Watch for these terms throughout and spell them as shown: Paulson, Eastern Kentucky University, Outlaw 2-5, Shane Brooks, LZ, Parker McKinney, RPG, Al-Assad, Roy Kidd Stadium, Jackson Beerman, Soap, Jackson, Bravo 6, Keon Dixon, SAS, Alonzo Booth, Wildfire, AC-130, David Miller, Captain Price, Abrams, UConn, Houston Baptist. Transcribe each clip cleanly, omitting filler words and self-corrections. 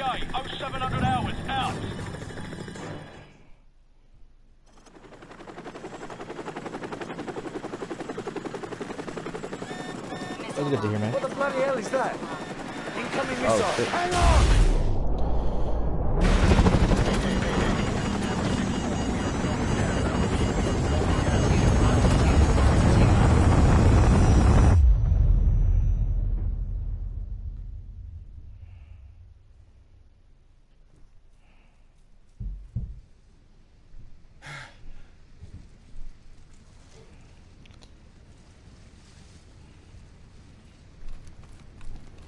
RPA, 0700 hours, out. That was good to hear, man. What the bloody hell is that? Incoming missile. Oh, shit. Hang on!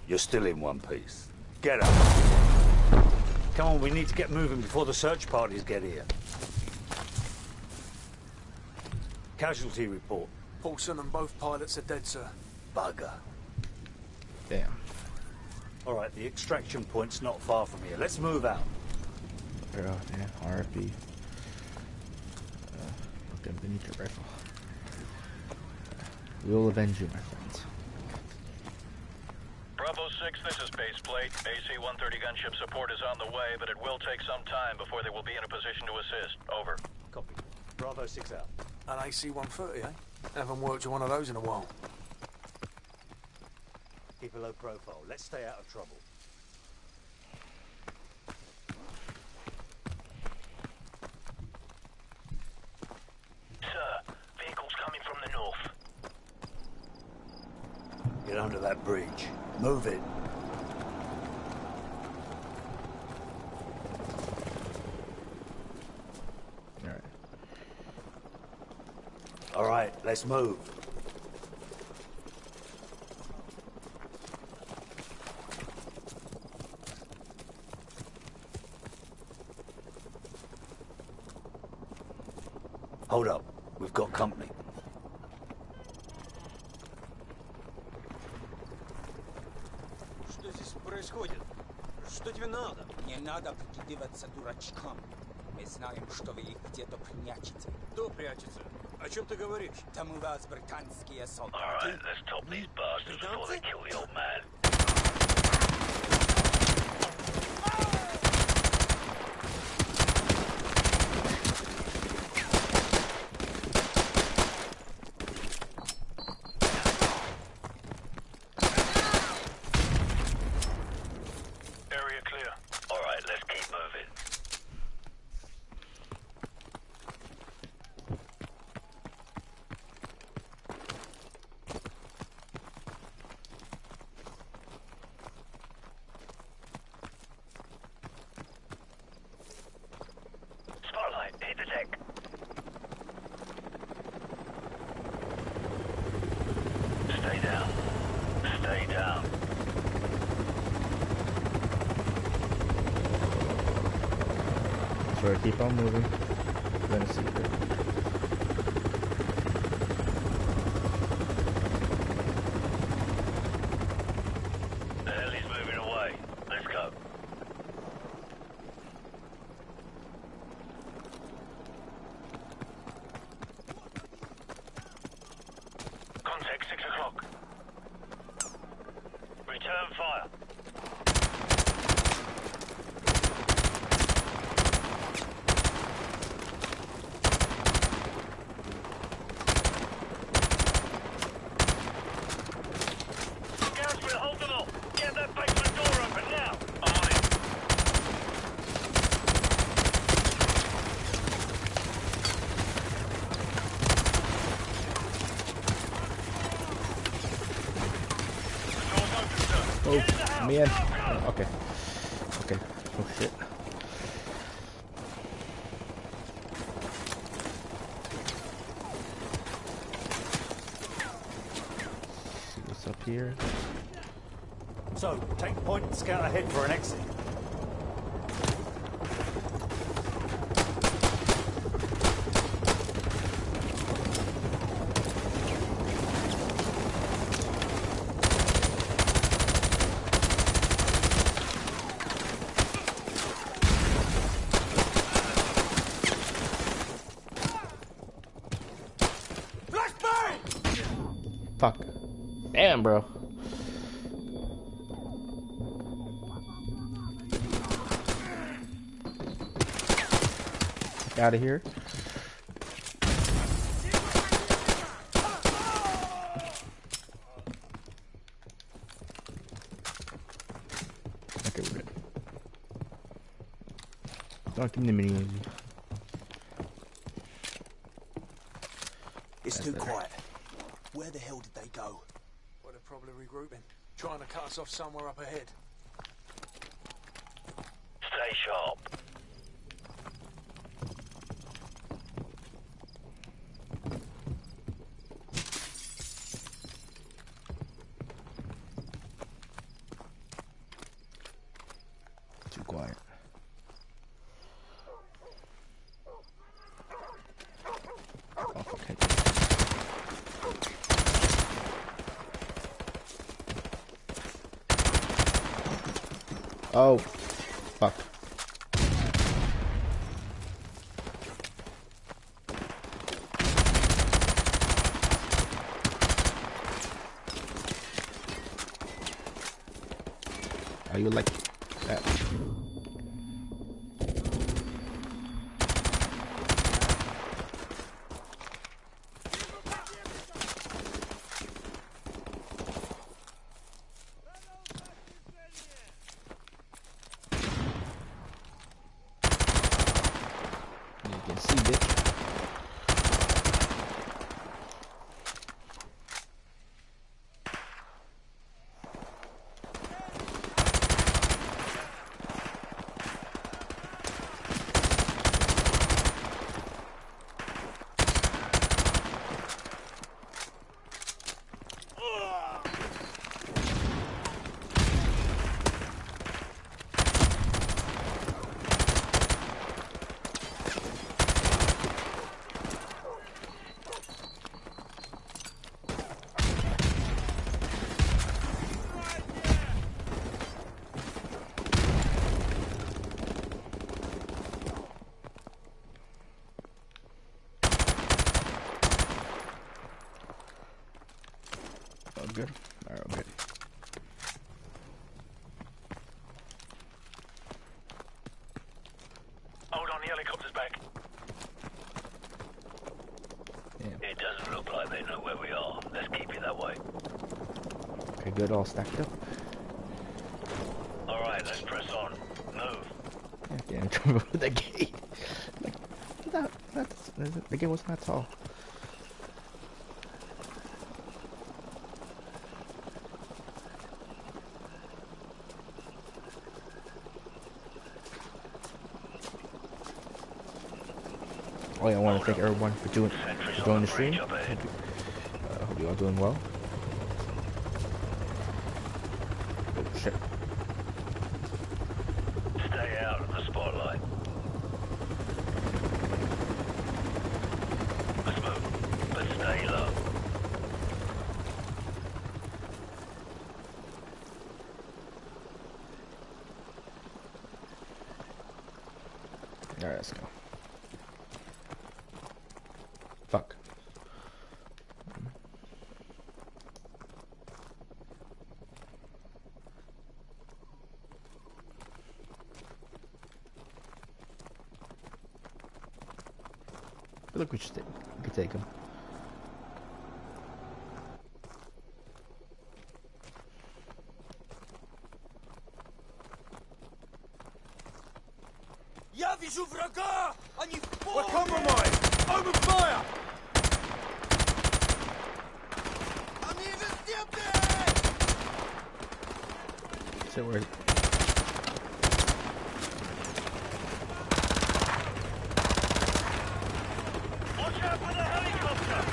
You're still in one piece. Get up. Come on, we need to get moving before the search parties get here. Casualty report. Paulson and both pilots are dead, sir. Bugger. Damn. All right, the extraction point's not far from here. Let's move out. Bro, damn, RFB. Look up beneath your rifle. We will avenge you, my friends. Bravo 6, this is baseplate. AC-130 gunship support is on the way, but it will take some time before they will be in a position to assist. Over. Copy. Bravo 6 out. An AC-130, eh? Haven't worked on one of those in a while. Keep a low profile. Let's stay out of trouble. Sir, vehicle's coming from the north. Get under that bridge. Move it. All right. All right, let's move. Hold up. We've got company. Не надо прикидываться дурачком. Мы знаем, что вы их где-то прячете. Кто прячется? О чем ты говоришь? Там у вас британские солдаты. All right, let's top these bastards before they kill the old man. Keep on moving. I'm gonna see it. The hell is moving away. Let's go. Contact 6 o'clock. Return fire. Man. Okay. Okay. Oh shit. See what's up here. So, take point and scout ahead for an exit. Fuck. Damn, bro. out of here. Okay, we're good. Don't give me the mini. It's too quiet. Where the hell did they go? Well, they're probably regrouping. Trying to cut us off somewhere up ahead. Stay sharp. Too quiet. Oh, fuck. Are you like that? Good. All right, okay. Hold on, the helicopter's back. Damn. It doesn't look like they know where we are. Let's keep it that way. Okay, good. All stacked up. All right, let's press on. Move. Yeah, get in trouble with the gate. Like, the gate was not tall. Oh yeah, I want to thank everyone for joining the stream. Hope you all doing well. Oh shit. Stay out of the spotlight. Let's move, but stay low. Alright, let's go. Fuck. But look, we could take him. We're compromised! Open fire! So we're... Watch out for the helicopter!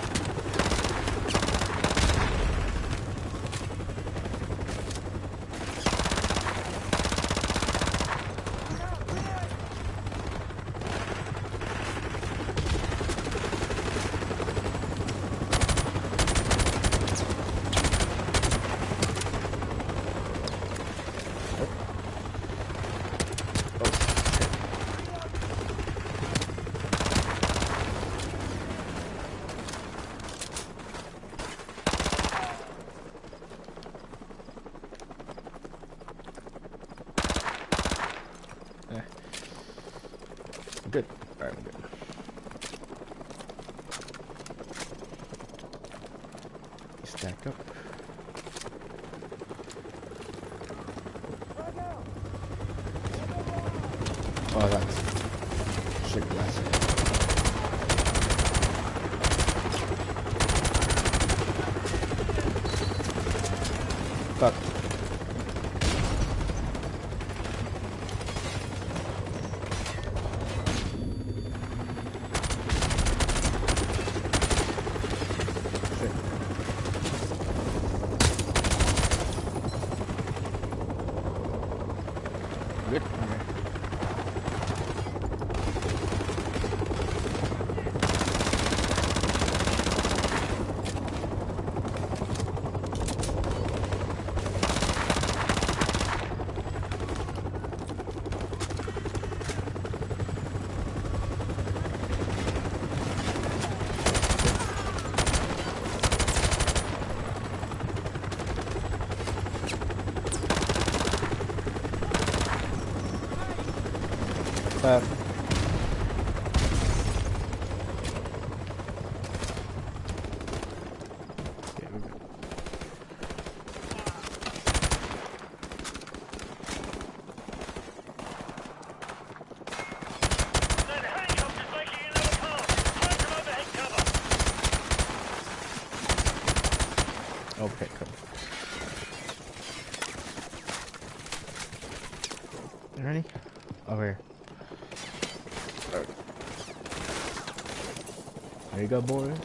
back up. Oh, that's shit glass. Fuck. Good. Okay. Okay, cool. You ready? Over here. Right. There you go, boys.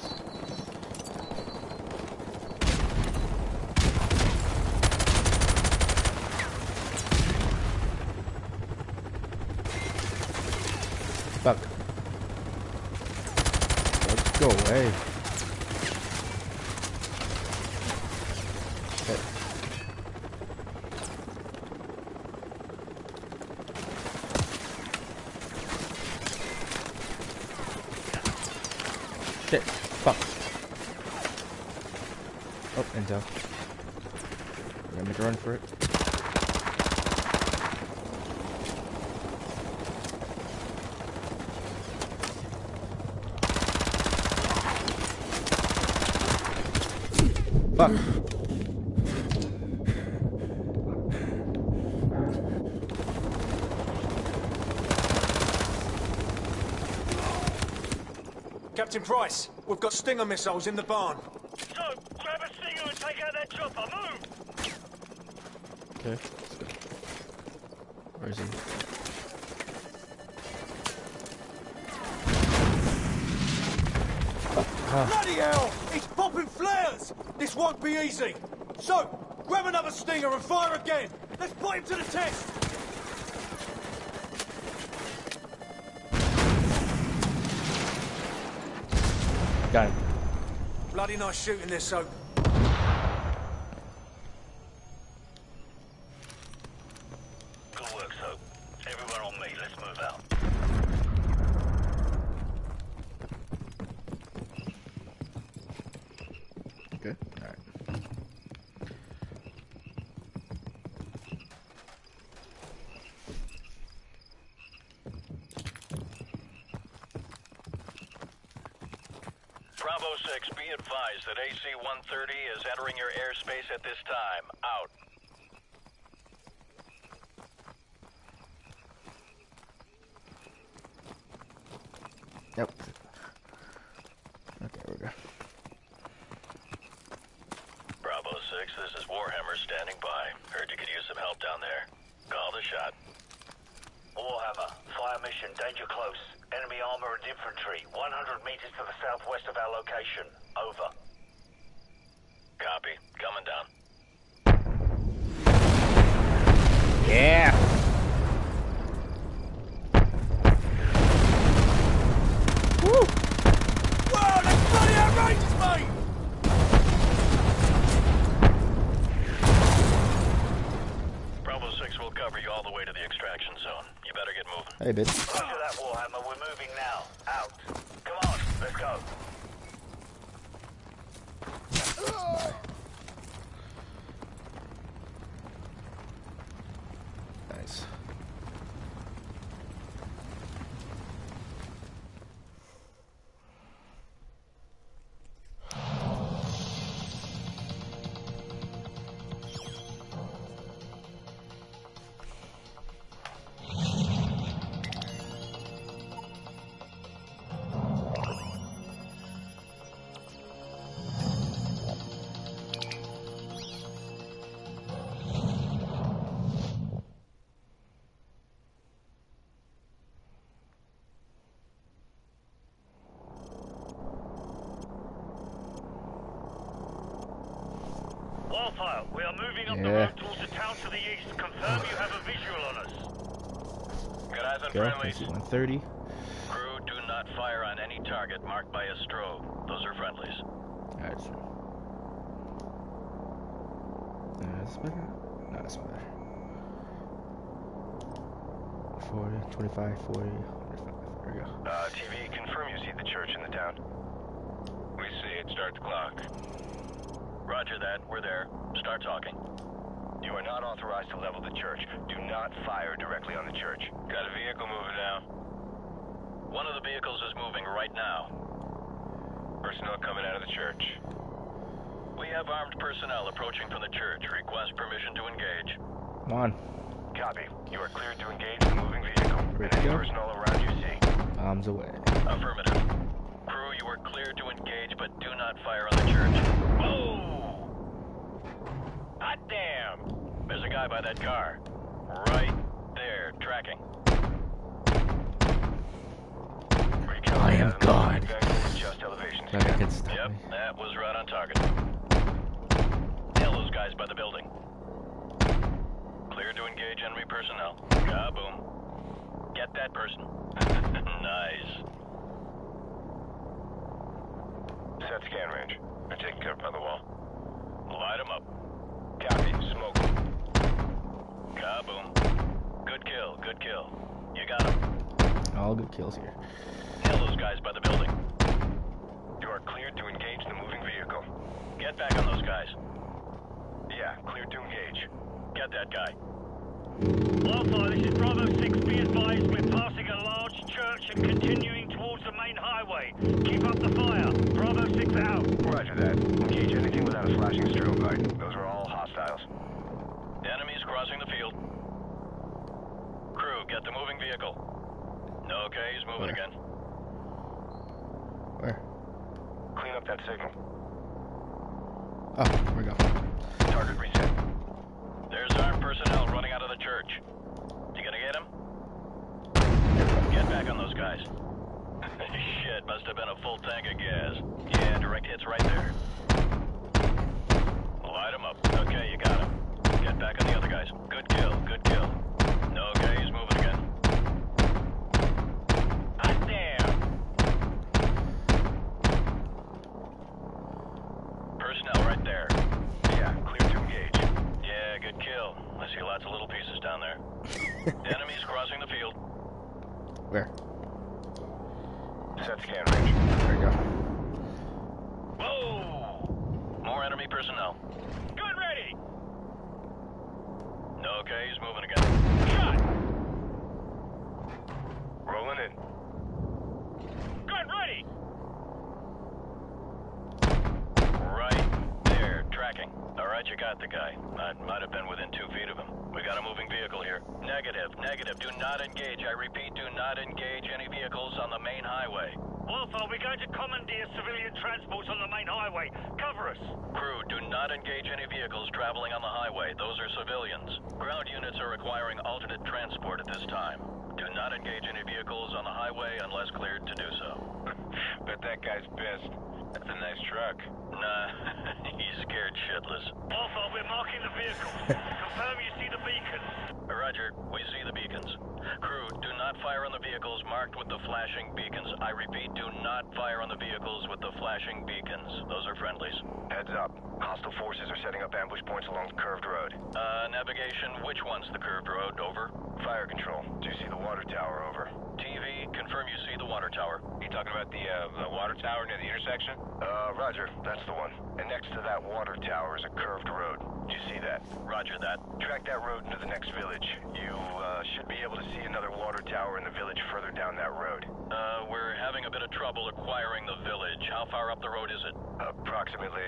Fuck. Let's go away. Shit, fuck. Oh, intel. We're gonna make a run for it. Fuck. Captain Price, we've got Stinger missiles in the barn. Soap, grab a Stinger and take out that chopper. Move! Okay, let's go. Where is he? Bloody hell! He's popping flares! This won't be easy! Soap, grab another Stinger and fire again! Let's put him to the test! Got him. Bloody nice shooting this, Soap. Good work, Soap. Everyone on me, let's move out. Good? Alright. Bravo 6, be advised that AC-130 is entering your airspace at this time. Out. Yep. Okay, we go. Bravo 6, this is Warhammer standing by. Heard you could use some help down there. Call the shot. Warhammer, fire mission, danger close. Enemy armor and infantry, 100 meters to the southwest of our location. Over. Copy. Coming down. Yeah! Woo! Whoa, that's bloody outrageous, mate! Bravo 6 will cover you all the way to the extraction zone. You better get moving. Hey, bitch. After that, Warhammer, we're moving now. Out. Come on, let's go. Nice. Wildfire, we are moving up the road towards the town to the east. Confirm you have a visual on us. Good eyes on friendlies. AC-130. Crew, do not fire on any target marked by a strobe. Those are friendlies. Alright, sir. That's better. No, that's better. 40, 25, 40, 45. There we go. TV, confirm you see the church in the town. We see it. Start the clock. Roger that. We're there. Start talking. You are not authorized to level the church. Do not fire directly on the church. Got a vehicle moving now. One of the vehicles is moving right now. Personnel coming out of the church. We have armed personnel approaching from the church. Request permission to engage. Come on. Copy. You are cleared to engage the moving vehicle. And any personnel around you see. Arms away. Affirmative. Crew, you are cleared to engage, but do not fire on the church. Oh! Hot damn! There's a guy by that car. Right there, tracking. I am God. Yep, that was right on target. Kill those guys by the building. Clear to engage enemy personnel. Kaboom. Get that person. Nice. Set scan range. They're taken care of by the wall. Light them up. Copy. Smoke them. Kaboom. Good kill. Good kill. You got him. All good kills here. Kill those guys by the building. You are cleared to engage the moving vehicle. Get back on those guys. Yeah, cleared to engage. Get that guy. Wildfire, this is Bravo 6. Be advised, we're passing a large church and continuing towards the main highway. Keep up the fire. Bravo 6 out. Roger that. Engage anything without a flashing strobe light. Those are all hostiles. Enemies crossing the field. Crew, get the moving vehicle. Okay, he's moving again. Where? Clean up that signal. Oh, here we go. Target reset. There's armed personnel running out of the church. You gonna get him? Get back on those guys. Shit, must have been a full tank of gas. Yeah, direct hits right there. Light him up. Okay, you got him. Get back on the other guys. Good kill, good kill. Okay, he's moving again. Hot damn! Personnel right there. Yeah, clear to engage. Yeah, good kill. I see lots of little pieces down there. Enemies crossing the field. Where? Set scan range. There you go. Whoa! More enemy personnel. Good, ready! Okay, he's moving again. Shot! Rolling in. Good, ready! Right there, tracking. Alright, you got the guy. I might have been within 2 feet of him. We got a moving vehicle here. Negative, negative. Do not engage. I repeat, do not engage any vehicles on the main highway. Wildfire, we're going to commandeer civilian transports on the main highway. Cover us. Crew, do not engage any vehicles traveling on the highway. Those are civilians. Ground units are requiring alternate transport at this time. Do not engage any vehicles on the highway unless cleared to do so. Bet that guy's pissed. That's a nice truck. Nah, he's scared shitless. Alpha, we're marking the vehicle. Confirm you see the beacons. Roger, we see the beacons. Crew, do not fire on the vehicles marked with the flashing beacons. I repeat, do not fire on the vehicles with the flashing beacons. Those are friendlies. Heads up. Hostile forces are setting up ambush points along the curved road. Navigation, which one's the curved road? Over. Fire control. Do you see the water tower? Over. TV, confirm you see the water tower. You talking about the water tower near the intersection? Roger. That's the one. And next to that water tower is a curved road. Do you see that? Roger that. Track that road into the next village. You, should be able to see another water tower in the village further down that road. We're having a bit of trouble acquiring the village. How far up the road is it? Approximately,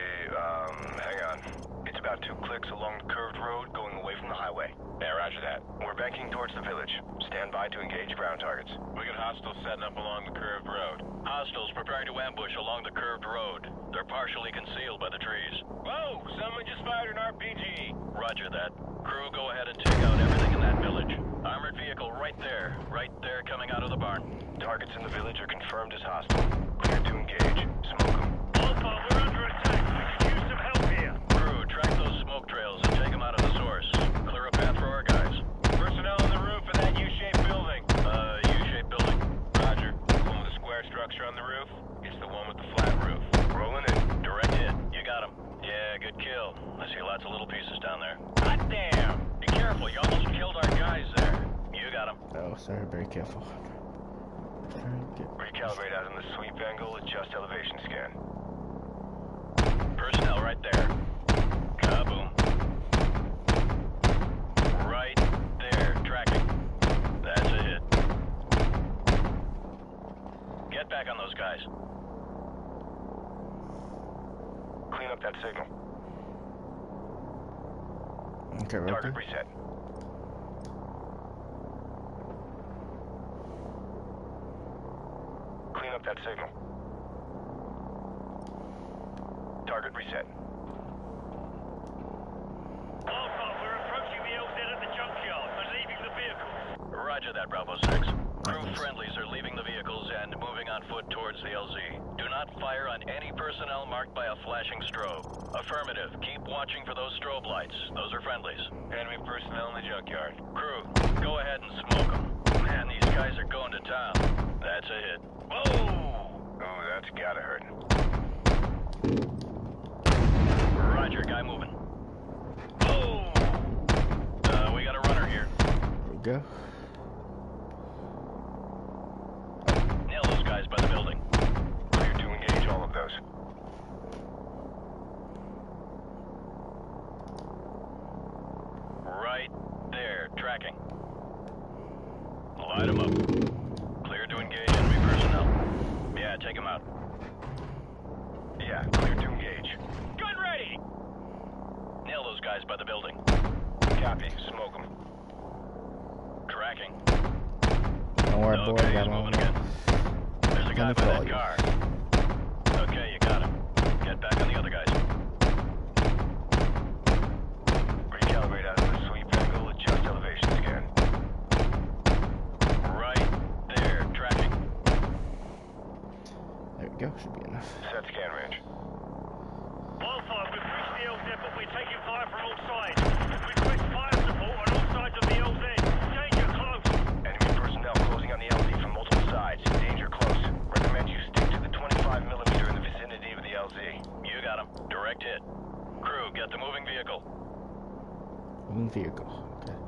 hang on. It's about 2 clicks along the curved road going away from the highway. Yeah, roger that. We're banking towards the village. Stand by to engage ground targets. We got hostiles setting up along the curved road. Hostiles preparing to ambush along the curved road. They're partially concealed by the trees. Whoa! Someone just fired an RPG! Roger that. Crew, go ahead and take out everything in that village. Armored vehicle right there. Right there coming out of the barn. Targets in the village are confirmed as hostile. Clear to engage. Smoke them. Alpha, we're under attack. We can use some help here. Crew, track those smoke. the roof? It's the one with the flat roof. Rolling in. Direct hit. You got him. Yeah, good kill. I see lots of little pieces down there. God damn! Be careful, you almost killed our guys there. You got him. Oh, sorry, very careful. Recalibrate out in the sweep angle, adjust elevation scan. Personnel right there. Kaboom. Right there, tracking. That's a hit. Get back on those guys. Clean up that signal. Okay, right. Target reset. Clean up that signal. Target reset. Alpha, we're approaching the LZ at the junkyard and leaving the vehicles. Roger that, Bravo 6. Crew friendlies are leaving the vehicles and moving on foot towards the LZ. Do not fire on any personnel marked by a flashing strobe. Affirmative. Keep watching for those strobe lights. Those are friendlies. Enemy personnel in the junkyard. Crew, go ahead and smoke them. Man, these guys are going to town. That's a hit. Whoa! Oh, that's gotta hurt. Roger, guy moving. Oh! We got a runner here. There we go. Nail those guys by the building. Clear to engage all of those. Right there, tracking. Light them up. Clear to engage enemy personnel. Yeah, take them out. Yeah, clear to engage. Gun ready! Nail those guys by the building. Copy, smoke them. Tracking. Don't worry, boy, I got one. There's a guy by that car. Okay, you got him. Get back on the other guys. Recalibrate out of the sweep angle, adjust elevation again. Right there, tracking. There we go, should be enough. Set scan range. Wildfire, we've reached the LZ, but we're taking fire from all sides. Request fire support on all sides of the LZ. Danger close. Enemy personnel closing on the LZ from multiple sides. Danger close. Recommend you stick to the 25mm in the vicinity of the LZ. You got him. Direct hit. Crew, get the moving vehicle. Moving vehicle. Okay.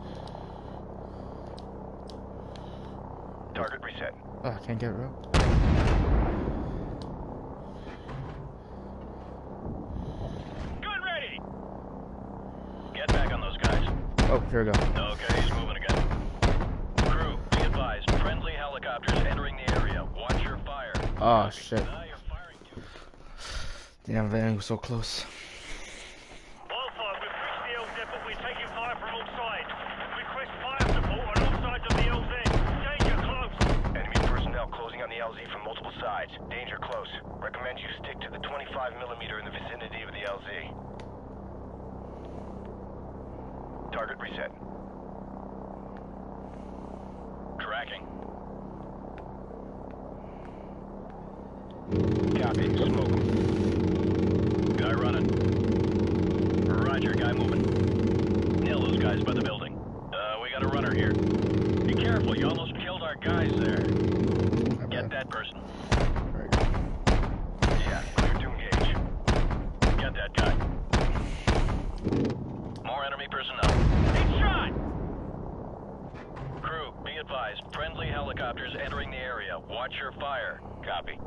Target reset. Oh, I can't get it up. Get back on those guys. Oh, here we go. Okay, he's moving again. Crew, be advised. Friendly helicopters entering the area. Watch your fire. Oh, shit. Damn, that was so close. Wildfire, we've reached the LZ, but we're taking fire from all sides. Request fire support on all sides of the LZ. Danger close. Enemy personnel closing on the LZ from multiple sides. Danger close. Recommend you stick to the 25mm in the vicinity of the LZ. Target reset. Tracking. Copy. Smoke him. Guy running. Roger. Guy moving. Nail those guys by the building. We got a runner here. Be careful. You almost killed our guys there. Get that person. Yeah. Clear to engage. Get that guy. More enemy personnel. It's shot! Crew, be advised. Friendly helicopters entering the area. Watch your fire. Copy.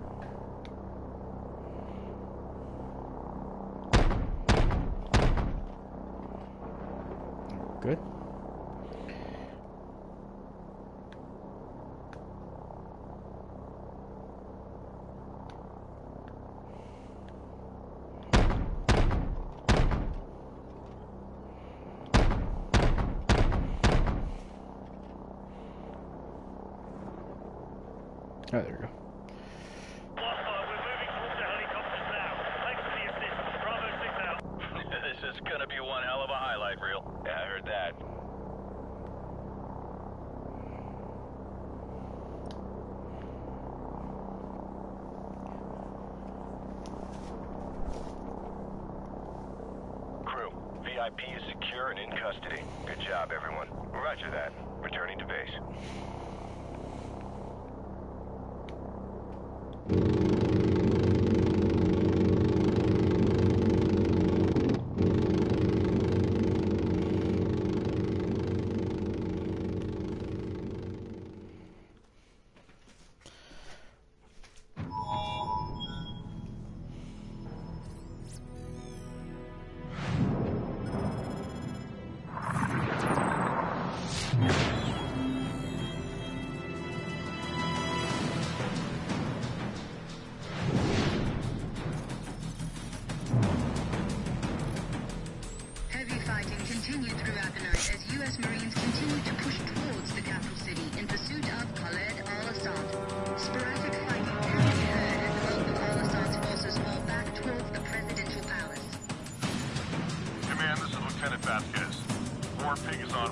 Good. Oh, there we go. Wildfire, we're moving towards the helicopters now. Thanks for the assist. Bravo 6 out. This is gonna be one hell of a highlight reel. Yeah, I heard that. Crew, VIP is secure and in custody. Good job, everyone. Roger that. Returning to base.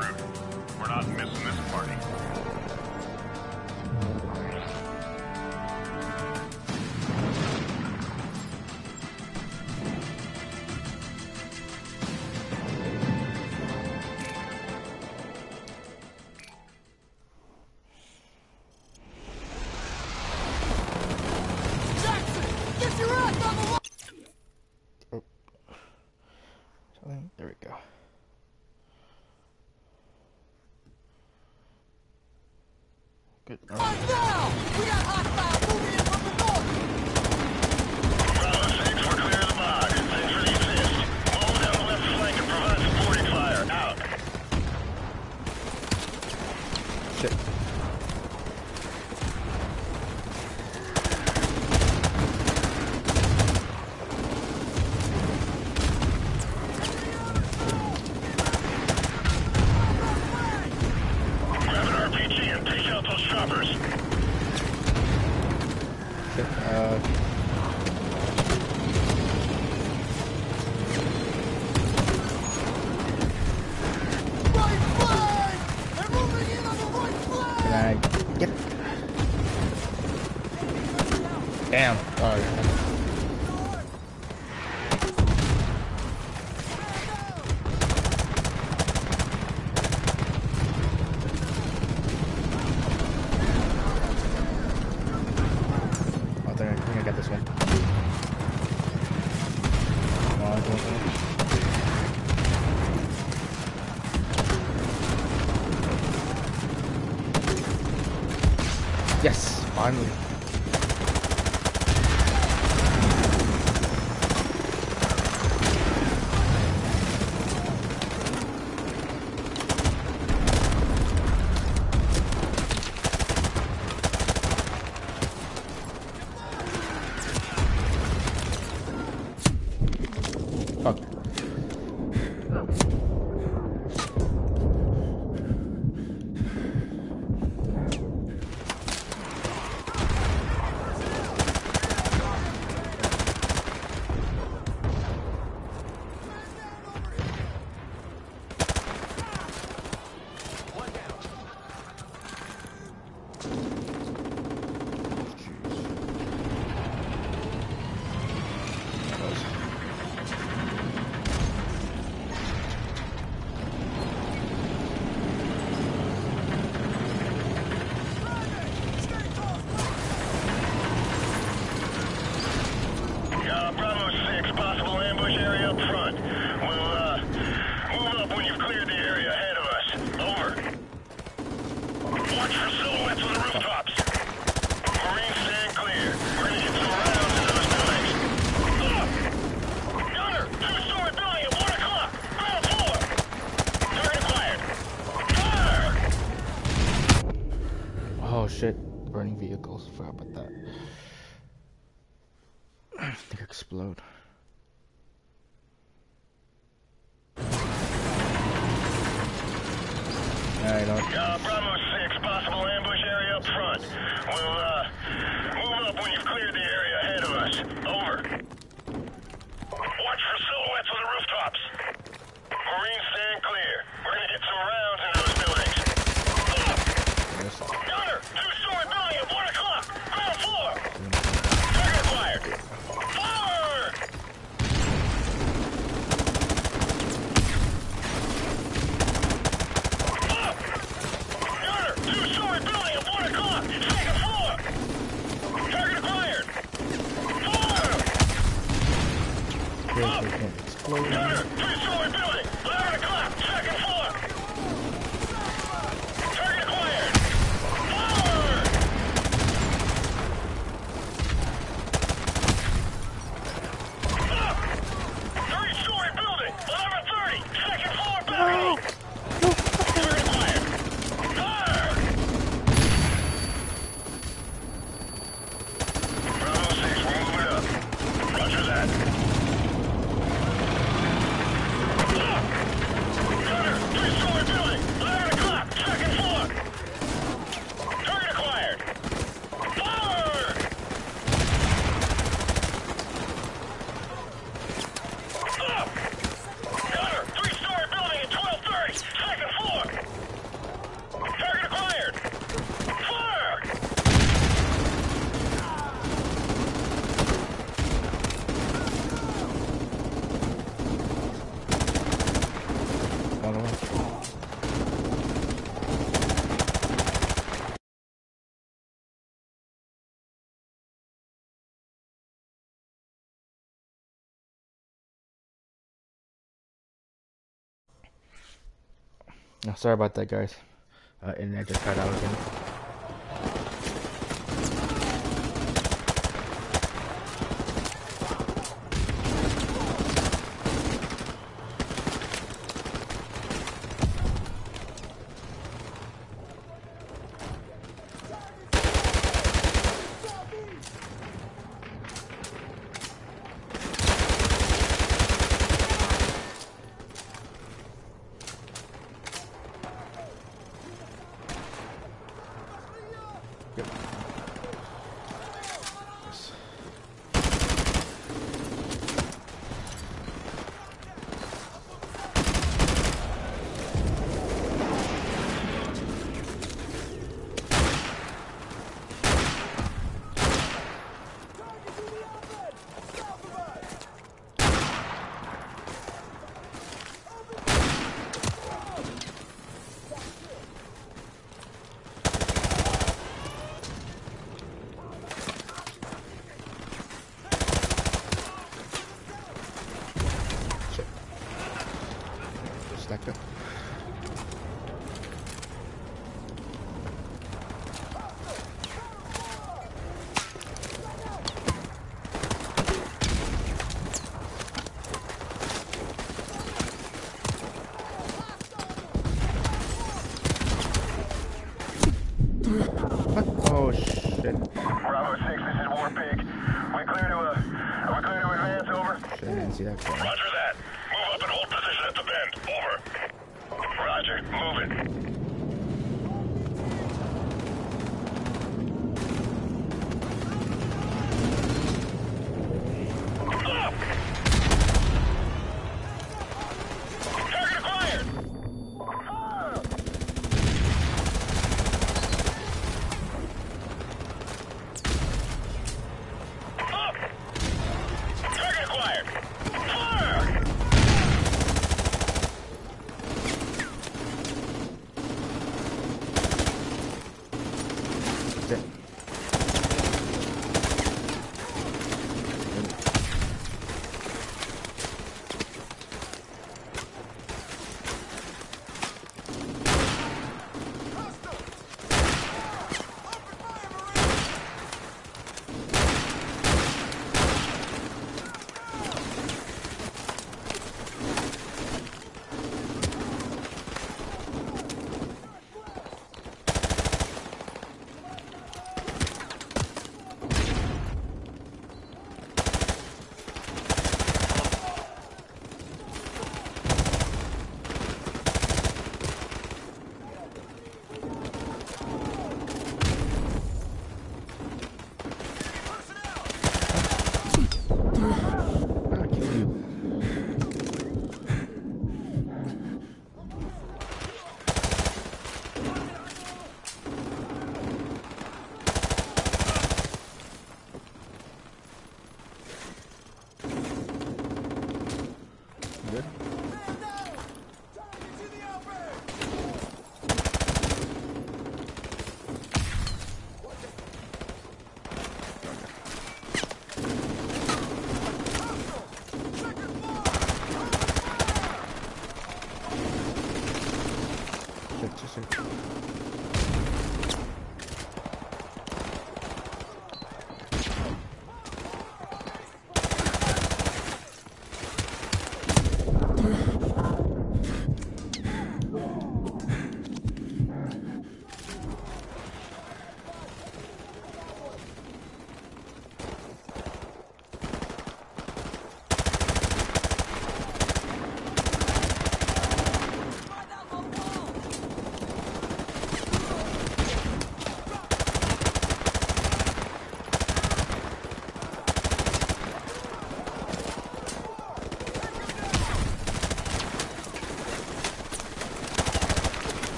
route. We're not missing this party. Yes, finally. Roger that. Oh, sorry about that, guys. Internet just cut out again.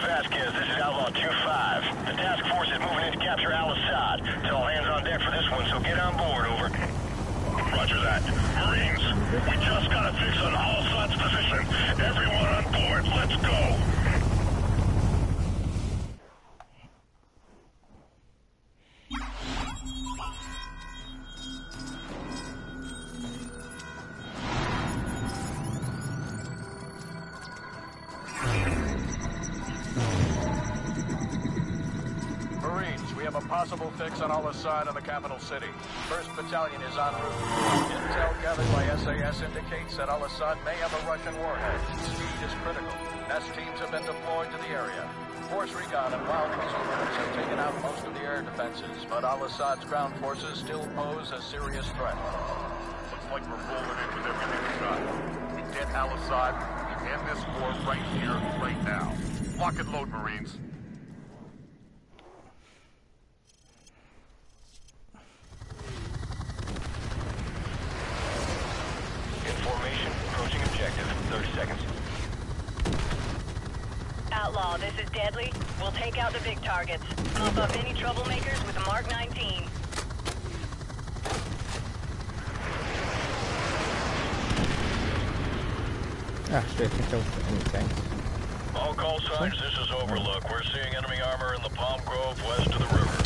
Vasquez, this is Outlaw 2-5. The task force is moving in to capture Al-Assad. It's all hands on deck for this one, so get on board, over. Roger that. Marines, we just got a fix on Al-Assad's position. Everyone on board, let's go. Fix on Al-Assad of the capital city. First Battalion is en route. Intel gathered by SAS indicates that Al-Assad may have a Russian warhead. Speed is critical. S teams have been deployed to the area. Force recon and wild missile units have taken out most of the air defenses, but Al-Assad's ground forces still pose a serious threat. Looks like we're rolling in with everything we got. We get Al-Assad, we end this war right here, right now. Lock and load, Marines. We'll take out the big targets. Pop up any troublemakers with a Mark 19. Actually, I think that was anything. All call signs, this is Overlook. We're seeing enemy armor in the Palm Grove west of the river.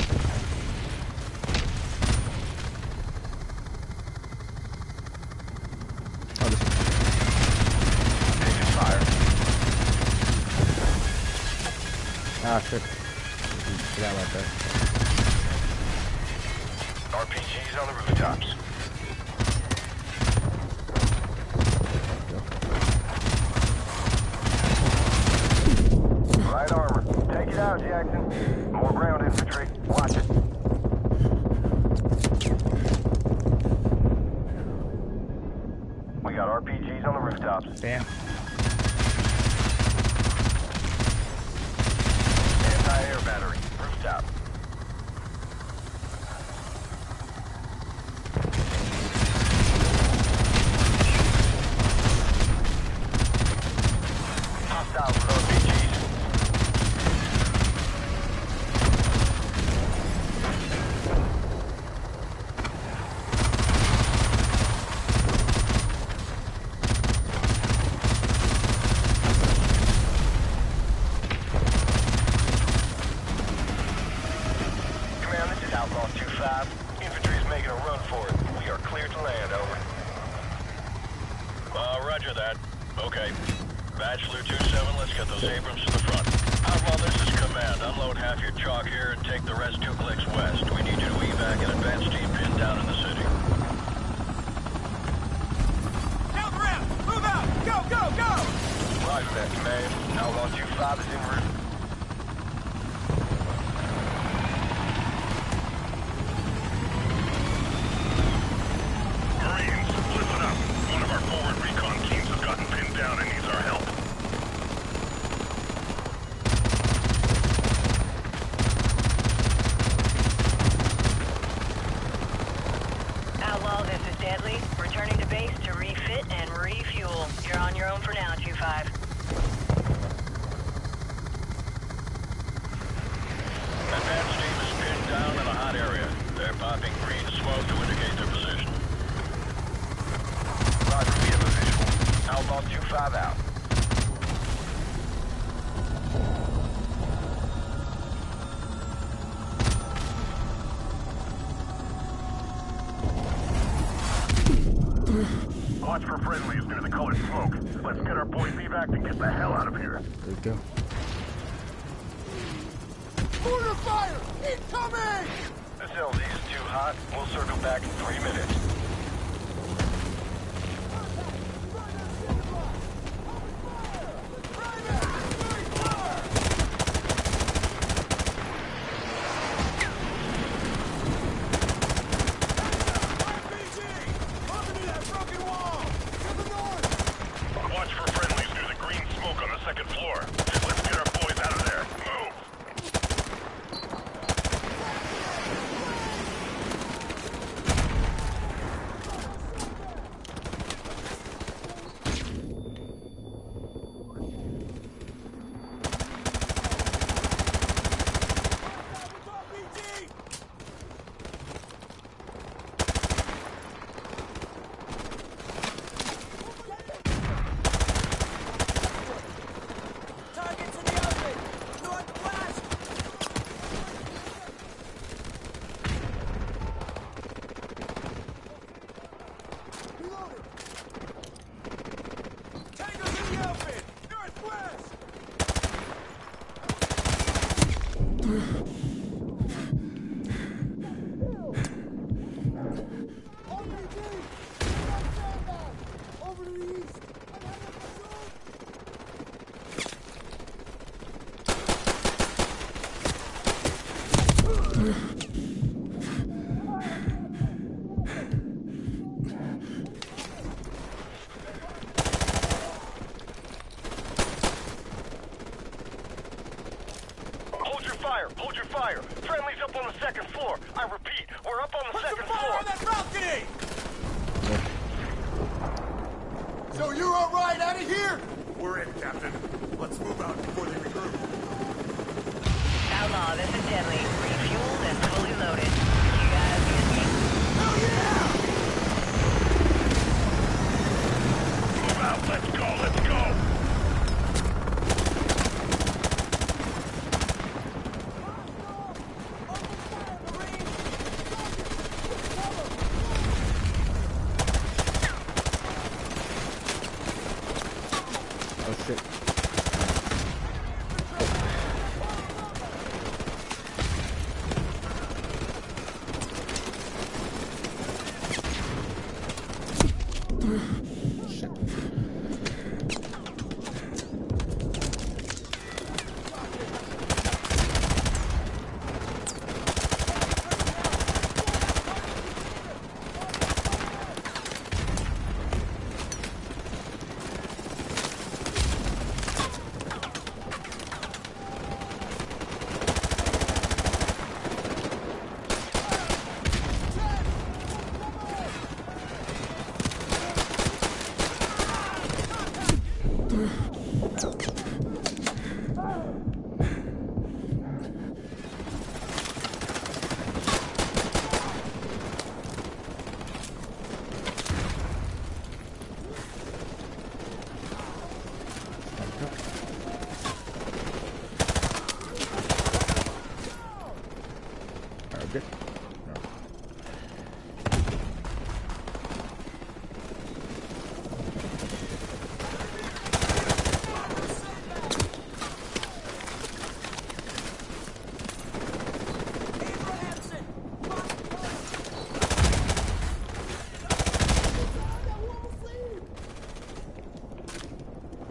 Ah, shit. Forgot about that. RPGs on the rooftops. Light armor. Take it out, Jackson. More ground infantry. Watch it. We got RPGs on the rooftops. Damn. cleared to land, over. Roger that. Okay. Batch Blue 2-7, let's get those Abrams to the front. Outlaw, this is command. Unload half your chalk here and take the rest 2 clicks west. We need you to evac an advance team pinned down in the city. Down ramp! Move out! Go, go, go! Roger that, command. Outlaw 2-5 is en route. Watch for friendlies near the colored smoke. Let's get our boys evac and get the hell out of here. There we go. Mortar fire! Incoming! This LZ is too hot. We'll circle back in 3 minutes.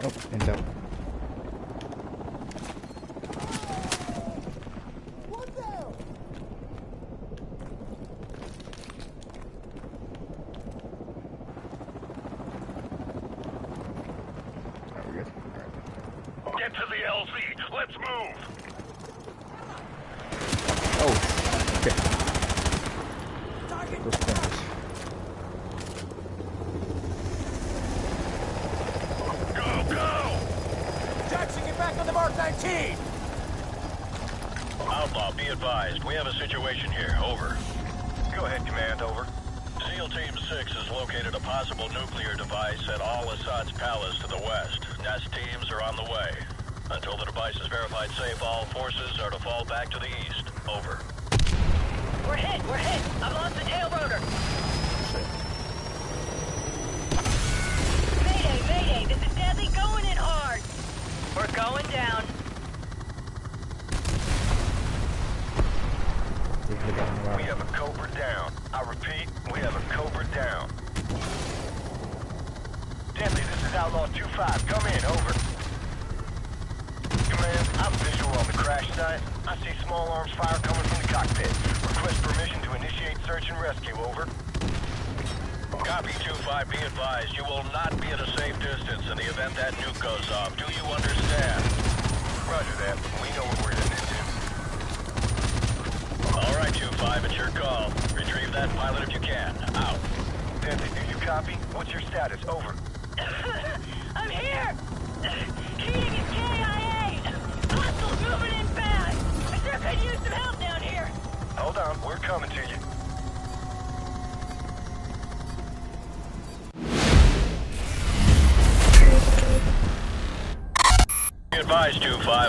Oh, hands up.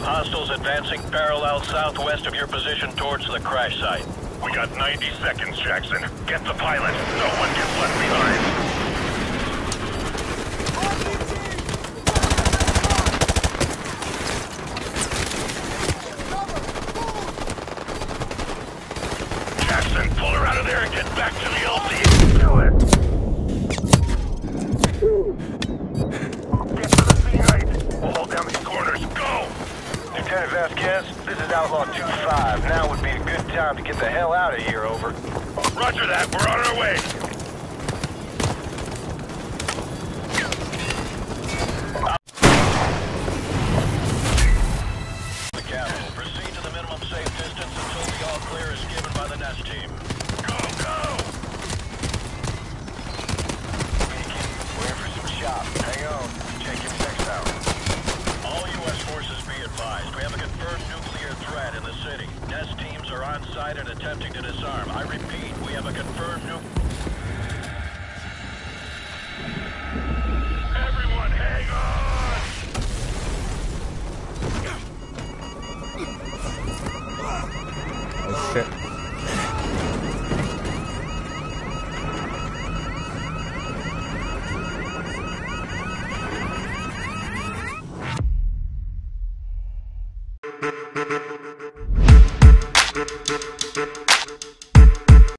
Hostiles advancing parallel southwest of your position towards the crash site. We got 90 seconds, Jackson. Get the pilot. No one gets left behind.